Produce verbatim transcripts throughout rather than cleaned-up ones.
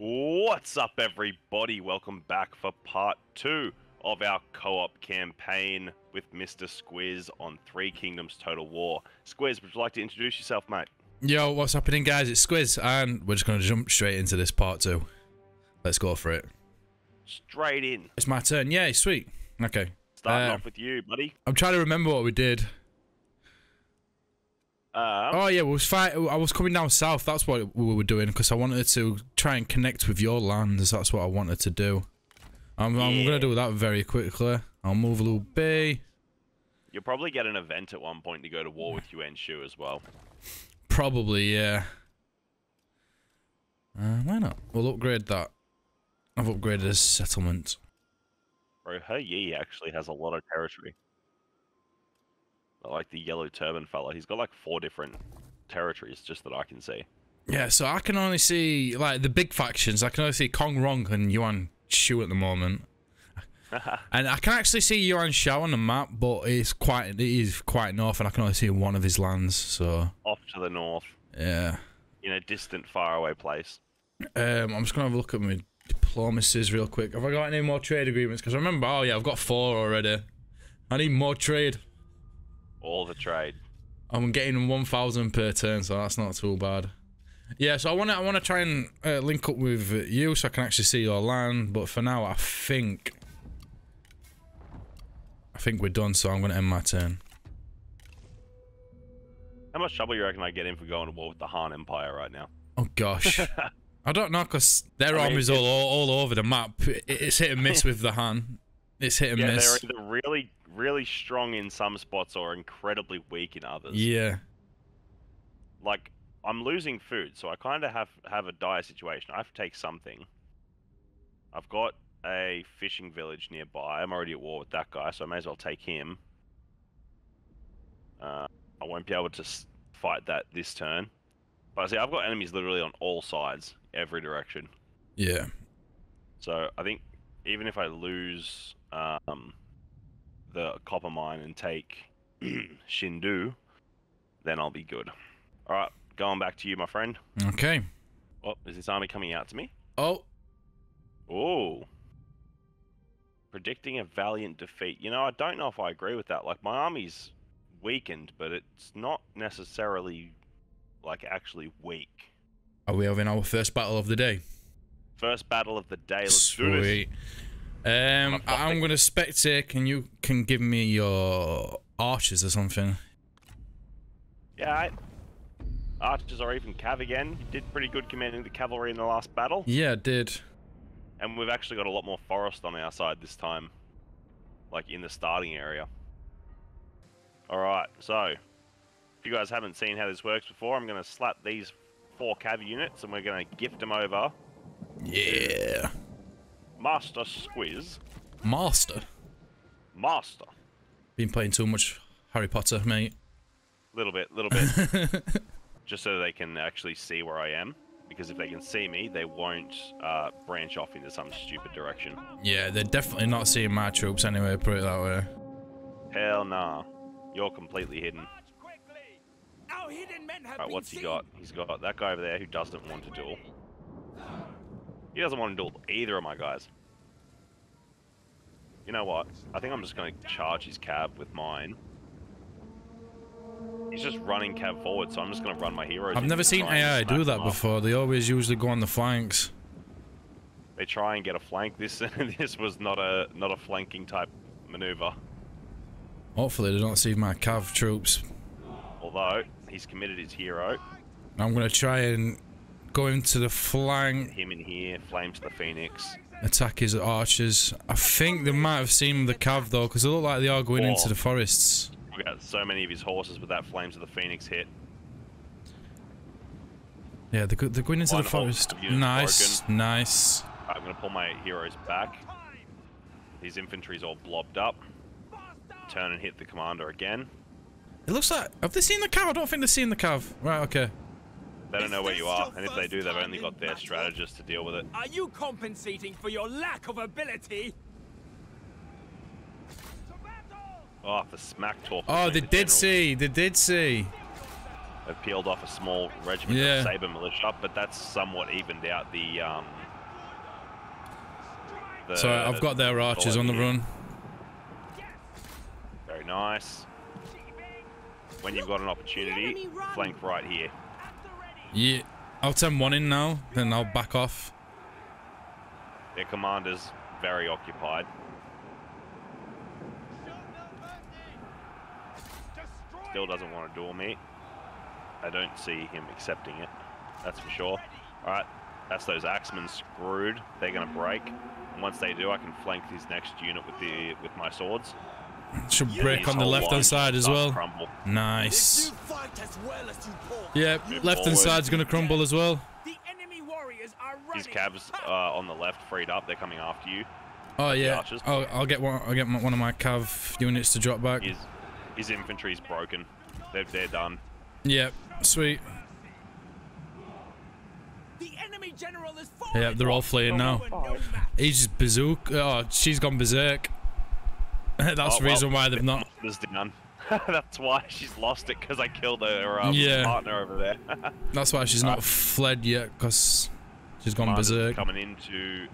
What's up, everybody? Welcome back for part two of our co-op campaign with Mister Squiz on Three Kingdoms Total War. Squiz, would you like to introduce yourself, mate? Yo, what's happening, guys? It's Squiz, and we're just going to jump straight into this part two. Let's go for it. Straight in. It's my turn. Yeah, sweet. Okay. Starting uh, off with you, buddy. I'm trying to remember what we did. Um, oh yeah, we was fight I was coming down south. That's what we were doing because I wanted to try and connect with your lands. That's what I wanted to do. I'm, yeah. I'm gonna do that very quickly. I'll move a little bit. You'll probably get an event at one point to go to war with Yuan Shu as well. Probably, yeah. Uh, why not? We'll upgrade that. I've upgraded his settlement. Bro, He Yi actually has a lot of territory. Like the yellow turban fella, he's got like four different territories, just that I can see. Yeah, so I can only see like the big factions. I can only see Kong Rong and Yuan Shu at the moment, and I can actually see Yuan Shao on the map, but it's quite it is quite north, and I can only see one of his lands. So off to the north. Yeah, in a distant, faraway place. Um, I'm just gonna have a look at my diplomacies real quick. Have I got any more trade agreements? Because I remember, oh yeah, I've got four already. I need more trade. All the trade. I'm getting one thousand per turn, so that's not too bad. Yeah, so I want to I want to try and uh, link up with you so I can actually see your land, but for now I think I think we're done, so I'm going to end my turn. How much trouble do you reckon I get in for going to war with the Han Empire right now? Oh gosh. I don't know, because their I mean, army's all, all all over the map. It's hit and miss with the Han. It's hit and yeah, miss. They're either really, really strong in some spots or incredibly weak in others. Yeah. Like, I'm losing food, so I kind of have, have a dire situation. I have to take something. I've got a fishing village nearby. I'm already at war with that guy, so I may as well take him. Uh, I won't be able to fight that this turn. But see, I've got enemies literally on all sides, every direction. Yeah. So, I think even if I lose... Um, the copper mine and take Shindu, then I'll be good. All right, going back to you, my friend. Okay. Oh, is this army coming out to me? Oh. Oh. Predicting a valiant defeat. You know, I don't know if I agree with that. Like, my army's weakened, but it's not necessarily, like, actually weak. Are we having our first battle of the day? First battle of the day. Let's Sweet. do this. Um, I'm gonna spectate. Can you can give me your archers or something? Yeah, I, archers or even cav again. You did pretty good commanding the cavalry in the last battle. Yeah, I did. And we've actually got a lot more forest on our side this time, like in the starting area. All right, so if you guys haven't seen how this works before, I'm gonna slap these four cav units and we're gonna gift them over. Yeah. Master Squiz. Master? Master. Been playing too much Harry Potter, mate. Little bit, little bit. Just so they can actually see where I am. Because if they can see me, they won't uh, branch off into some stupid direction. Yeah, they're definitely not seeing my troops anyway, put it that way. Hell nah. You're completely hidden. Our hidden men have right, what's he seen. got? He's got that guy over there who doesn't want to duel. He doesn't want to duel either of my guys. You know what? I think I'm just going to charge his cab with mine. He's just running cab forward, so I'm just going to run my heroes. I've never seen A I do that before. They always usually go on the flanks. They try and get a flank. This this was not a not a flanking type maneuver. Hopefully they don't see my cav troops. Although he's committed his hero. I'm going to try and. Going to the flank. Him in here, flame to the phoenix. Attack his archers. I think they might have seen the cav though, because they look like they are going oh. into the forests. We got so many of his horses with that flame to the phoenix hit. Yeah, they're, they're going into One the forest. Nice, broken. nice. I'm gonna pull my heroes back. His infantry's all blobbed up. Turn and hit the commander again. It looks like. Have they seen the cav? I don't think they've seen the cav. Right, okay. They don't know where you are, and if they do, they've only got their strategists to deal with it. Are you compensating for your lack of ability? Oh, for smack talk. Oh, they did see. They did see. have peeled off a small regiment yeah. of saber militia, but that's somewhat evened out the. Um, the so I've got their archers on the run. Very nice. When you've got an opportunity, flank right here. Yeah, I'll send one in now, then I'll back off. Their commander's very occupied. Still doesn't want to duel me. I don't see him accepting it, that's for sure. All right, that's those axemen screwed. They're going to break. And once they do, I can flank his next unit with the with my swords. Should break yeah, on the left-hand side as well. Crumble. Nice. As well as yeah, left-hand side's going to crumble as well. The enemy warriors are running. His cabs uh, on the left freed up. They're coming after you. Oh yeah. I'll, I'll get one. I'll get one of my cav units to drop back. His, his infantry's broken. They're they're done. Yep. Yeah, sweet. The enemy general is falling. Yeah, they're all fleeing now. Oh. He's just berserk. Oh, she's gone berserk. That's oh, the reason well, why they've not. That's why she's lost it, because I killed her um, yeah. partner over there. That's why she's not uh, fled yet, because she's gone berserk. Coming in to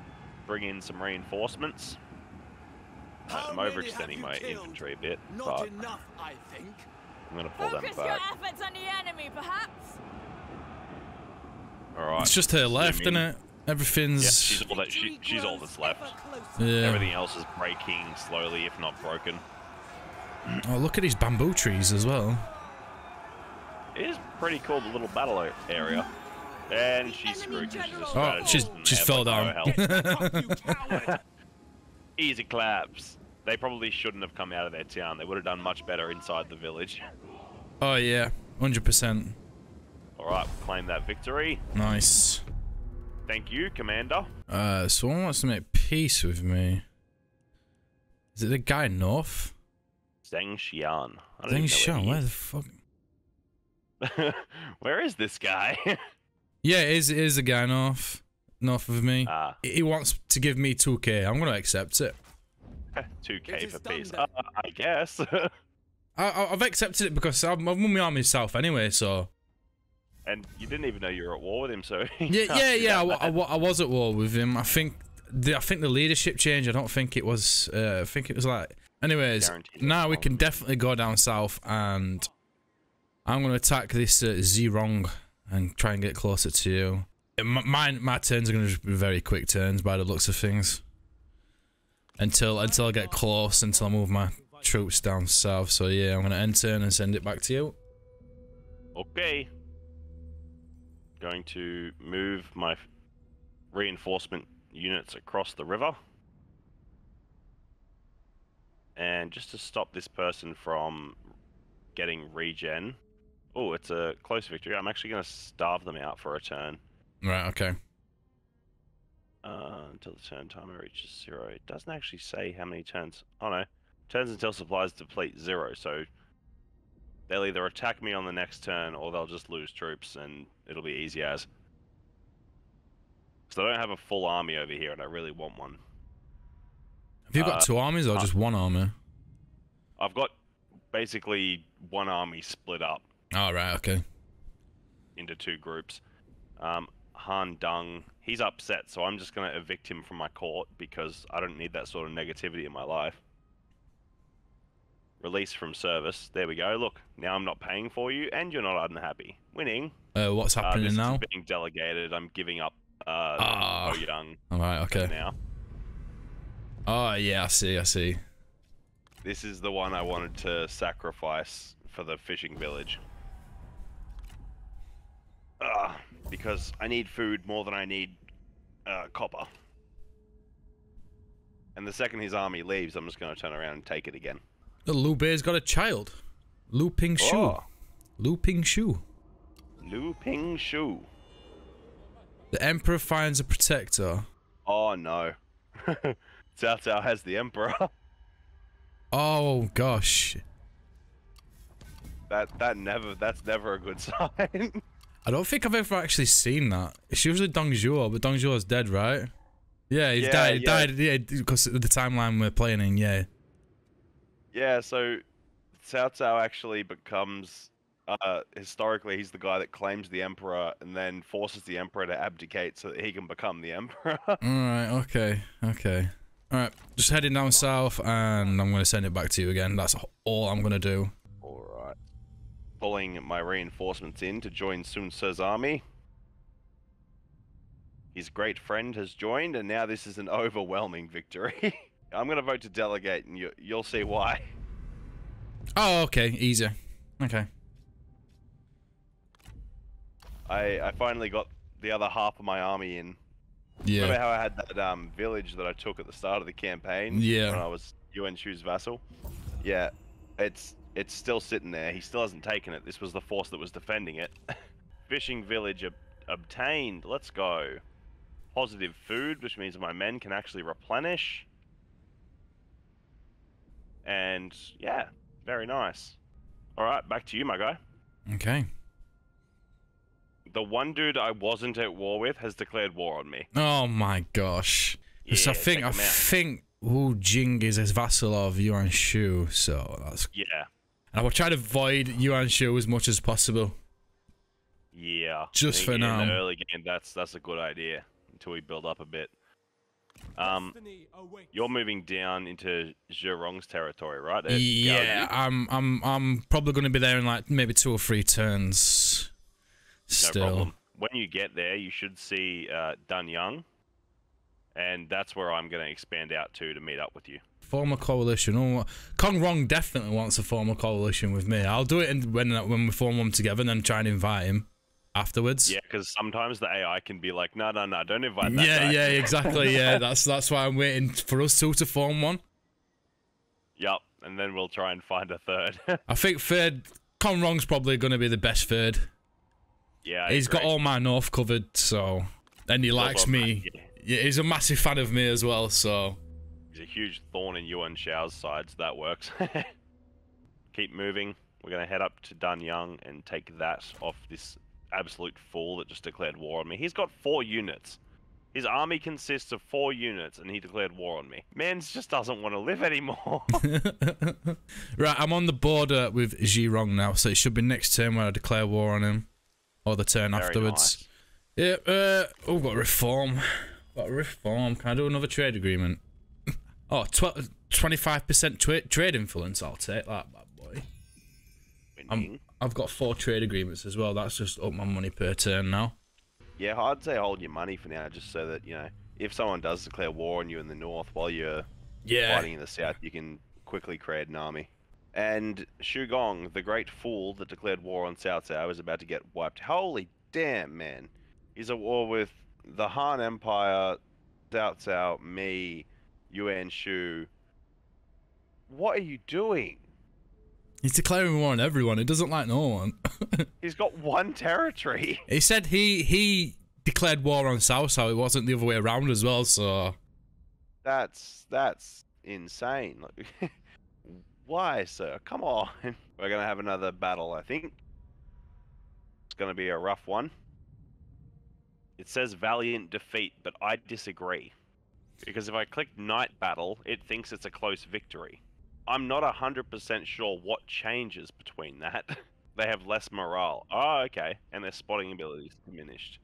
bring in some reinforcements. How I'm overextending my infantry a bit, not but enough, I think. I'm going to pull Focus them back. Your efforts on the enemy, perhaps? All right. It's just her left, isn't it? Everything's... Yeah, she's, all that, she, she's all that's left. Yeah. Everything else is breaking slowly, if not broken. Oh, look at these bamboo trees as well. It is pretty cool, the little battle area. And she's screwed. She's just oh, she's, she's fell down. No Easy claps. They probably shouldn't have come out of their town. They would have done much better inside the village. Oh, yeah. one hundred percent. All right, claim that victory. Nice. Thank you, Commander. Uh, someone wants to make peace with me. Is it the guy north? Zheng Xian. Zheng Xian, where the fuck? Where is this guy? Yeah, it is, it is the guy north. North of me. Uh, he wants to give me two K. I'm going to accept it. two K for peace. Uh, I guess. I, I've accepted it because I've won my army south anyway, so... And you didn't even know you were at war with him, so yeah, yeah, yeah. I, I, I was at war with him. I think the I think the leadership changed. I don't think it was. Uh, I think it was like. Anyways, Guaranteed now we can definitely go down south, and I'm gonna attack this uh, Zhirong and try and get closer to you. My, my my turns are gonna just be very quick turns by the looks of things. Until until I get close, until I move my troops down south. So yeah, I'm gonna end turn and send it back to you. Okay. Going to move my reinforcement units across the river, and just to stop this person from getting regen. Oh, it's a close victory. I'm actually going to starve them out for a turn. Right. Okay. Uh, until the turn timer reaches zero. It doesn't actually say how many turns. Oh no, turns until supplies deplete zero. So. They'll either attack me on the next turn, or they'll just lose troops, and it'll be easy as. So I don't have a full army over here, and I really want one. Have you got uh, two armies, or uh, just one army? I've got basically one army split up. Oh, right, okay. Into two groups. Um, Han Dung, he's upset, so I'm just going to evict him from my court, because I don't need that sort of negativity in my life. Release from service. There we go. Look, now I'm not paying for you, and you're not unhappy. Winning. Uh, what's happening uh, this now? Is being delegated. I'm giving up. Uh, oh, young. All right. Okay. Now. Oh yeah, I see. I see. This is the one I wanted to sacrifice for the fishing village. Ah, uh, because I need food more than I need uh, copper. And the second his army leaves, I'm just going to turn around and take it again. Lu Bei's got a child. Lu Ping Shu. Oh. Lu Ping Shu. Lu Ping Shu. The Emperor finds a protector. Oh no. Cao Cao has the Emperor. Oh gosh. That that never that's never a good sign. I don't think I've ever actually seen that. It's usually Dong Zhuo, but Dong Zhuo's dead, right? Yeah, he's yeah, died. He yeah. died yeah, because of the timeline we're playing in, yeah. Yeah, so Cao Cao actually becomes uh, historically, he's the guy that claims the emperor and then forces the emperor to abdicate so that he can become the emperor. All right. Okay. Okay. All right. Just heading down south, and I'm going to send it back to you again. That's all I'm going to do. All right. Pulling my reinforcements in to join Sun Ce's army. His great friend has joined, and now this is an overwhelming victory. I'm going to vote to delegate, and you, you'll see why. Oh, okay. Easier. Okay. I, I finally got the other half of my army in. Yeah. Remember how I had that um, village that I took at the start of the campaign? Yeah. When I was Yuan Shu's vassal? Yeah. It's, it's still sitting there. He still hasn't taken it. This was the force that was defending it. Fishing village ob obtained. Let's go. Positive food, which means my men can actually replenish. And yeah, very nice. All right, back to you, my guy. Okay. The one dude I wasn't at war with has declared war on me. Oh my gosh. Because yeah, I think I think Wu Jing is his vassal of Yuan Shu, so that's... Yeah. And I will try to avoid Yuan Shu as much as possible. Yeah. Just for in now. In the early game, that's, that's a good idea. Until we build up a bit. Um, you're moving down into Zhirong's territory, right? At yeah, Guo Yu? I'm, I'm, I'm probably going to be there in like maybe two or three turns. Still. No problem. When you get there, you should see uh, Dan Yang, and that's where I'm going to expand out to to meet up with you. Form a coalition. Oh, Kong Rong definitely wants to form a coalition with me. I'll do it in, when when we form one together, and then try and invite him afterwards. Yeah, because sometimes the A I can be like, no, no, no, don't invite that. Yeah, guy. Yeah, exactly. Yeah, that's that's why I'm waiting for us two to form one. Yep, and then we'll try and find a third. I think third, Kong Rong's probably going to be the best third. Yeah, I he's agree. Got all my north covered, so and he Love likes me. That, yeah. Yeah, he's a massive fan of me as well, so he's a huge thorn in Yuan Shao's side, so that works. Keep moving. We're gonna head up to Dan Yang and take that off this absolute fool that just declared war on me. He's got four units. His army consists of four units, and he declared war on me. Man's just doesn't want to live anymore. Right, I'm on the border with Zhirong now, so it should be next turn when I declare war on him. Or the turn Very afterwards. Nice. Yeah, uh, oh, got reform. Got reform. Can I do another trade agreement? Oh, twenty-five percent trade influence. I'll take that, bad boy. I'm, I've got four trade agreements as well. That's just up my money per turn now. Yeah, I'd say hold your money for now, just so that, you know, if someone does declare war on you in the north while you're yeah. fighting in the south, you can quickly create an army. And Zhu Gong, the great fool that declared war on Cao Cao, is about to get wiped. Holy damn, man. He's at war with the Han Empire, Cao Cao, me, Yuan Shu. What are you doing? He's declaring war on everyone. He doesn't like no one. He's got one territory. He said he he declared war on Cao Cao. It wasn't the other way around as well, so... That's, that's insane. Why, sir? Come on. We're going to have another battle, I think. It's going to be a rough one. It says valiant defeat, but I disagree. Because if I click night battle, it thinks it's a close victory. I'm not one hundred percent sure what changes between that. They have less morale. Oh, okay. And their spotting ability is diminished.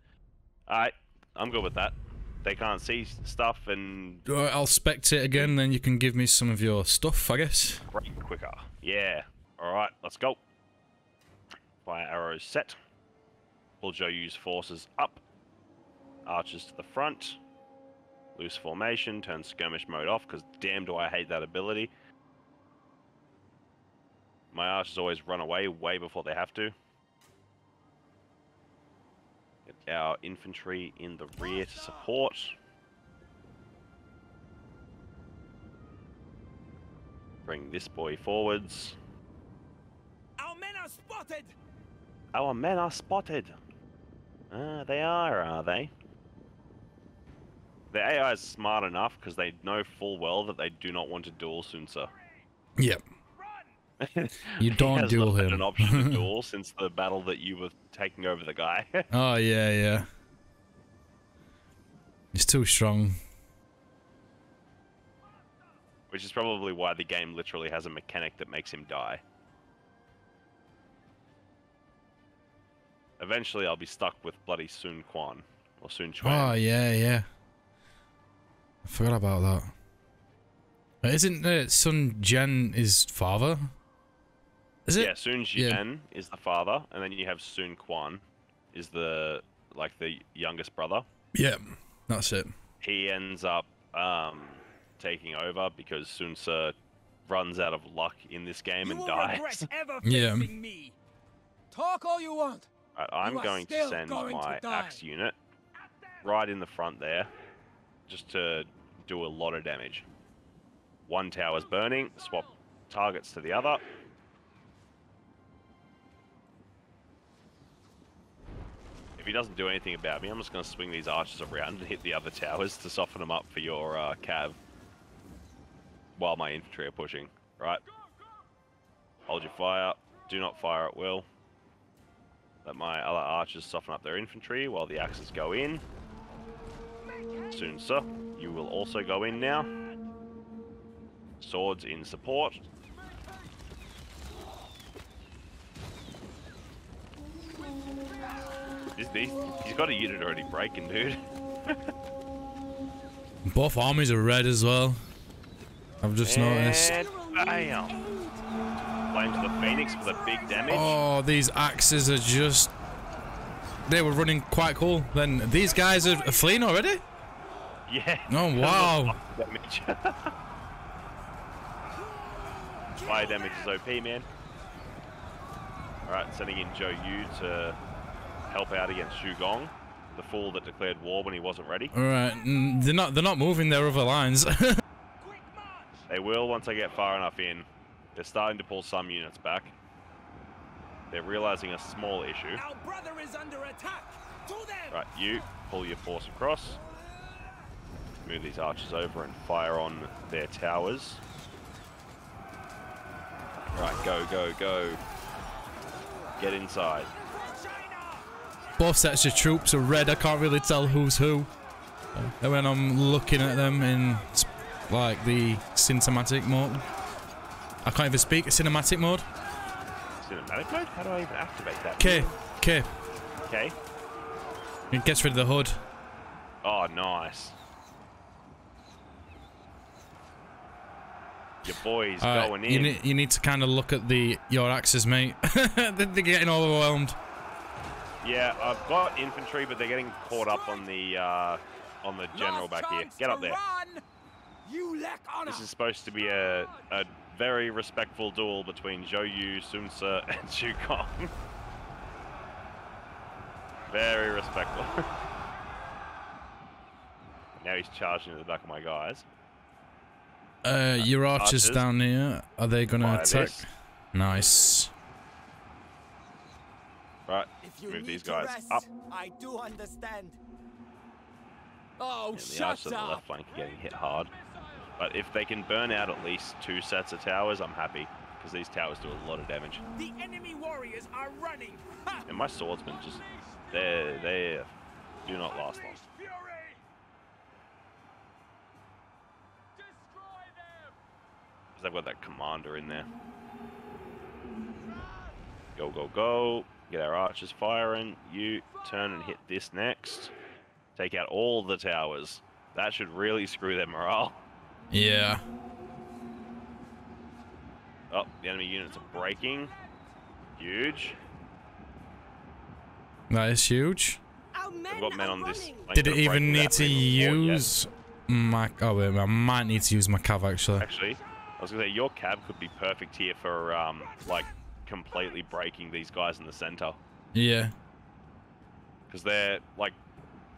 Alright, I'm good with that. They can't see stuff and... I'll spect it again, then you can give me some of your stuff, I guess. Great, quicker. Yeah. Alright, let's go. Fire arrows set. Pull Zhou Yu's forces up. Archers to the front. Loose formation. Turn skirmish mode off, because damn do I hate that ability. My archers always run away way before they have to. Our infantry in the rear to support. Bring this boy forwards. Our men are spotted. Our men are spotted. Ah, uh, they are, are they? The A I is smart enough because they know full well that they do not want to duel Sun Ce. Yep. You don't duel him. An option to duel since the battle that you were taking over the guy. Oh yeah, yeah. He's too strong. Which is probably why the game literally has a mechanic that makes him die. eventually I'll be stuck with bloody Sun Quan or Sun Quan. Oh yeah, yeah. I forgot about that. Isn't uh, Sun Jian his father? Is it? Yeah, Sun Jian yeah. is the father, and then you have Sun Quan, is the like the youngest brother. Yeah, that's it. He ends up um, taking over because Sun Ce runs out of luck in this game you and dies. Ever yeah. Me. Talk all you want. Right, I'm you going to send going my to axe unit right in the front there, just to do a lot of damage. One tower's burning. Swap targets to the other. If he doesn't do anything about me, I'm just going to swing these archers around and hit the other towers to soften them up for your uh, cav. While my infantry are pushing, right? Hold your fire. Do not fire at will. Let my other archers soften up their infantry while the axes go in. Soon, sir, you will also go in now. Swords in support. Is he, he's got a unit already breaking, dude. Both armies are red as well. I've just and noticed. Bam! Flames the Phoenix for the big damage. Oh, these axes are just... They were running quite cool. Then these guys are fleeing already? Yeah. Oh, wow. Damage. Fire damage is O P, man. Alright, sending in Zhou Yu to help out against Zhu Gong, the fool that declared war when he wasn't ready. Alright, they're not, they're not moving their other lines. They will once I get far enough in. They're starting to pull some units back. They're realizing a small issue. Our brother is under attack. Do them. Right, you pull your force across. Move these archers over and fire on their towers. Right, go, go, go. Get inside. Both sets of troops are red. I can't really tell who's who. And when I'm looking at them in like the cinematic mode, I can't even speak. Cinematic mode. Cinematic mode? How do I even activate that? K, K, K. It gets rid of the hood. Oh, nice. Your boy's uh, going in. You need, you need to kind of look at the your axes, mate. They're getting overwhelmed. Yeah, I've got infantry, but they're getting caught up on the uh, on the general back here. Get up there. You lack honor. This is supposed to be a, a very respectful duel between Zhou Yu, Sun Ce, and Zhu Gong. Very respectful. Now he's charging at the back of my guys. Uh, your archers, archers down here, are they going to attack? This. Nice. Right, if you move these guys rest, up. I do understand. Oh, and the archers on the left flank are getting hit hard. But if they can burn out at least two sets of towers, I'm happy, because these towers do a lot of damage. The enemy warriors are running. Ha! And my swordsmen just, they they do not last long. Because I've got that commander in there. Go, go, go. Get our archers firing. You turn and hit this next. Take out all the towers. That should really screw their morale. Yeah. Oh, the enemy units are breaking. Huge. That is huge. I've got men on this. Did it even need to use my... Oh, wait, I might need to use my cav, actually. Actually, I was going to say, your cav could be perfect here for, um, like, completely breaking these guys in the center. Yeah. Because they're, like,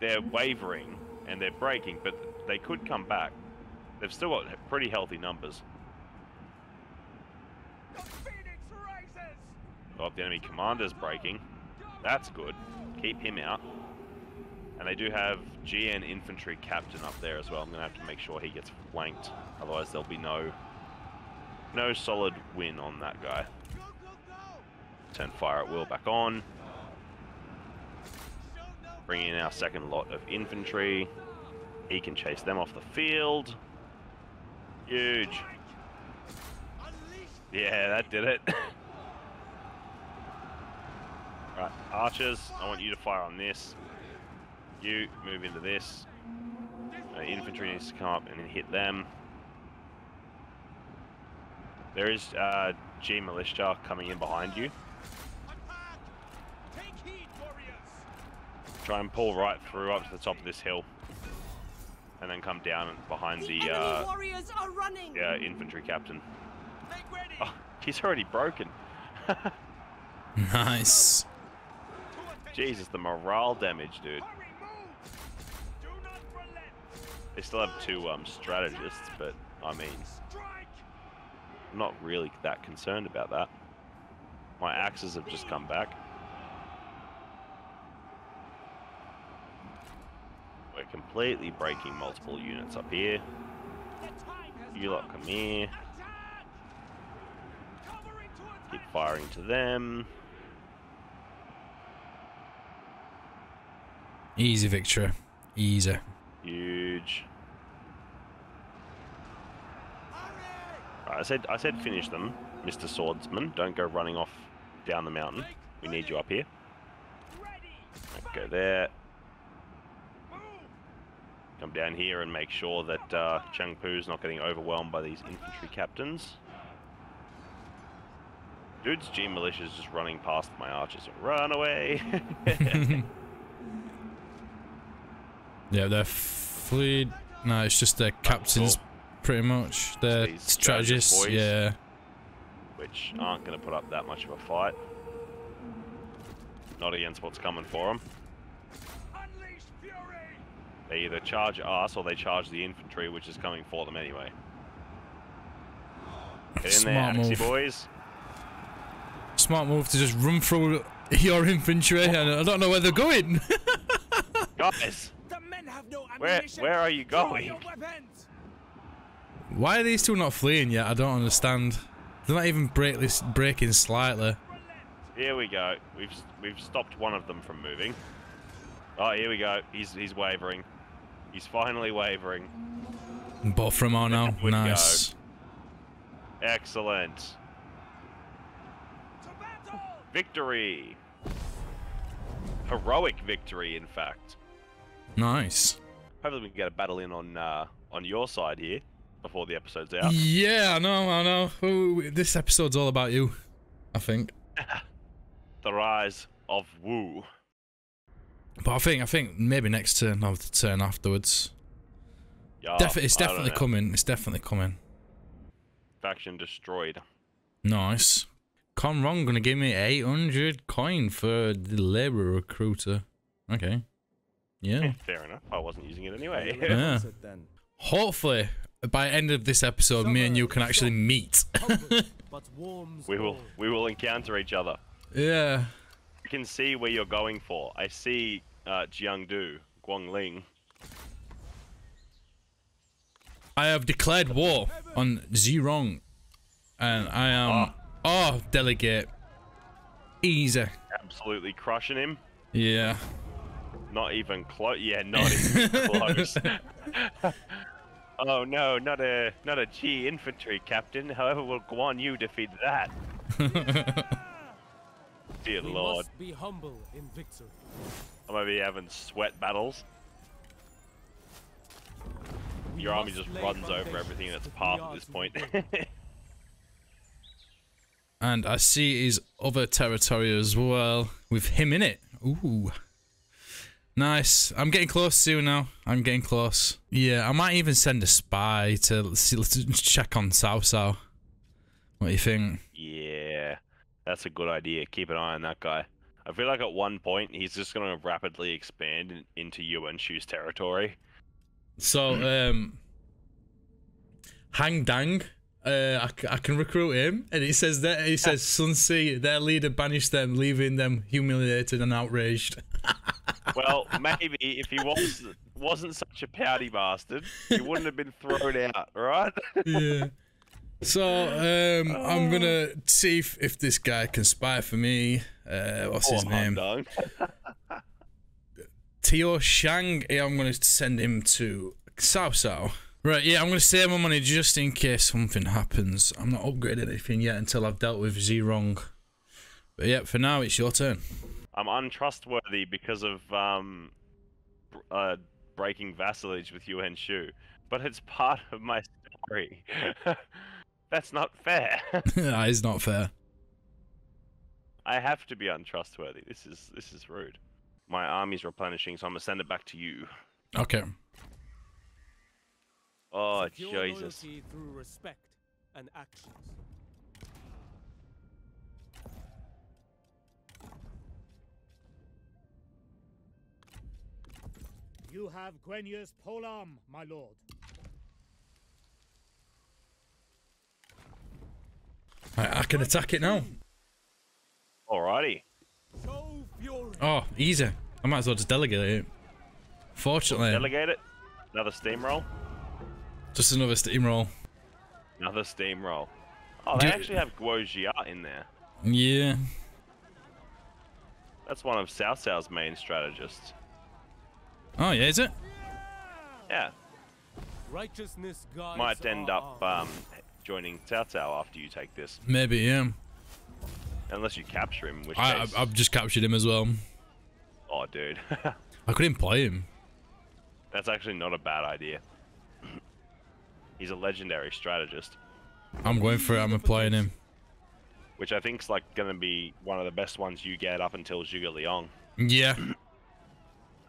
they're wavering and they're breaking, but they could come back. They've still got pretty healthy numbers. The Phoenix rises. Oh, the enemy commander's breaking. That's good. Keep him out. And they do have G N infantry captain up there as well. I'm going to have to make sure he gets flanked. Otherwise, there'll be no, no solid win on that guy. Turn fire at will back on. Bring in our second lot of infantry. He can chase them off the field. Huge. Yeah, that did it. Right, archers, I want you to fire on this. You move into this. Uh, infantry needs to come up and then hit them. There is uh, G militia coming in behind you. Try and pull right through up to the top of this hill, and then come down and behind the, the uh, warriors are running. Yeah, infantry captain. Oh, he's already broken. Nice. Jesus, the morale damage, dude. They still have two um, strategists, but I mean, I'm not really that concerned about that. My axes have just come back. We're completely breaking multiple units up here. You lot come here. Keep firing to them. Easy victory. Easy. Huge. Right, I said I said finish them, Mister Swordsman. Don't go running off down the mountain. We need you up here. Right, go there. Come down here and make sure that uh, Chengpu's not getting overwhelmed by these infantry captains. Dude's G militia's just running past my archers. Run away! Yeah, their fleet. No, it's just their captains, oh, pretty much. Their strategists, strategist boys, yeah. Which aren't going to put up that much of a fight. Not against what's coming for them. They either charge us or they charge the infantry, which is coming for them anyway. Get in there, Axie boys. Smart move to just run through your infantry, and I don't know where they're going. Guys, where, where are you going? Why are these two not fleeing yet? I don't understand. They're not even break this, breaking slightly. Here we go. We've we've stopped one of them from moving. Oh, here we go. He's he's wavering. He's finally wavering. Both from on now. Nice. Go. Excellent. Victory. Heroic victory, in fact. Nice. Hopefully we can get a battle in on uh, on your side here before the episode's out. Yeah, I know, I know. Ooh, this episode's all about you, I think. The rise of Wu. But I think I think maybe next turn or the turn afterwards. Yeah, Def it's definitely coming. It's definitely coming. Faction destroyed. Nice. Kong Rong gonna give me eight hundred coin for the labor recruiter. Okay. Yeah. Fair enough. I wasn't using it anyway. Yeah. Hopefully, by end of this episode, me and you can actually meet. We will. We will encounter each other. Yeah. I can see where you're going for. I see uh, Jiangdu, Guangling. I have declared war on Zhirong, and I am. Oh. Oh, delegate. Easy. Absolutely crushing him. Yeah. Not even close. Yeah, not even close. Oh no, not a not a G infantry captain. However, will Guan Yu defeat that? Dear we Lord. Must be humble in victory. I'm gonna be having sweat battles. We Your army just runs over everything that's path at this point. And I see his other territory as well, with him in it. Ooh. Nice. I'm getting close soon now. I'm getting close. Yeah, I might even send a spy to, see, to check on Cao Cao. What do you think? Yeah, that's a good idea. Keep an eye on that guy. I feel like at one point, he's just going to rapidly expand in, into Yuan Shu's territory. So, um... Hang Dang... Uh, I, I can recruit him, and he says that he says Sun Ce, their leader banished them, leaving them humiliated and outraged. Well, maybe if he was wasn't such a pouty bastard, he wouldn't have been thrown out, right? Yeah. So um, oh. I'm gonna see if, if this guy can spy for me. Uh, what's oh, his name? Tio Shang. Yeah, I'm gonna send him to Cao Cao. Right, yeah, I'm going to save my money just in case something happens. I'm not upgrading anything yet until I've dealt with Zhirong. But yeah, for now, it's your turn. I'm untrustworthy because of um, uh, breaking vassalage with Yuan Shu, but it's part of my story. That's not fair. That is not fair. I have to be untrustworthy. This is this is rude. My army's replenishing, so I'm gonna send it back to you. Okay. Oh, secure Jesus! Through respect and actions. You have Guan Yu's polearm, my lord. I, I can attack it now. Alrighty. Oh, easy. I might as well just delegate it. Fortunately. Delegate it. Another steamroll. Just another steamroll. Another steamroll. Oh, they Do actually have Guo Jia in there. Yeah. That's one of Cao Cao's main strategists. Oh, yeah, is it? Yeah. Righteousness guides. Might end up um, joining Cao Cao after you take this. Maybe, yeah. Unless you capture him, which I, case... I've just captured him as well. Oh, dude. I couldn't play him. That's actually not a bad idea. He's a legendary strategist. I'm going for it. I'm playing him. Which I think's like going to be one of the best ones you get up until Zhuge Liang. Yeah.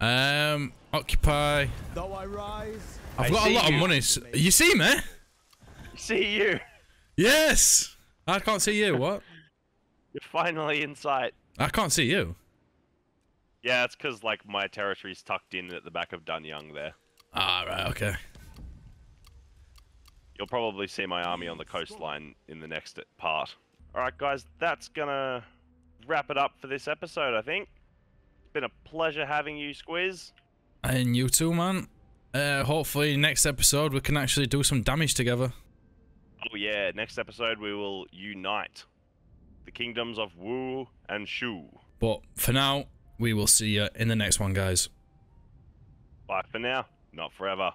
Um, occupy. Though I rise, I've got I a lot you. of money. You see me? See you. Yes. I can't see you. What? You're finally in sight. I can't see you. Yeah, it's because like my territory's tucked in at the back of Dan Yang there. Ah, right, okay. You'll probably see my army on the coastline in the next part. All right, guys, that's gonna wrap it up for this episode, I think. It's been a pleasure having you, Squiz. And you too, man. Uh, hopefully next episode we can actually do some damage together. Oh yeah, next episode we will unite the kingdoms of Wu and Shu. But for now, we will see you in the next one, guys. Bye for now, not forever.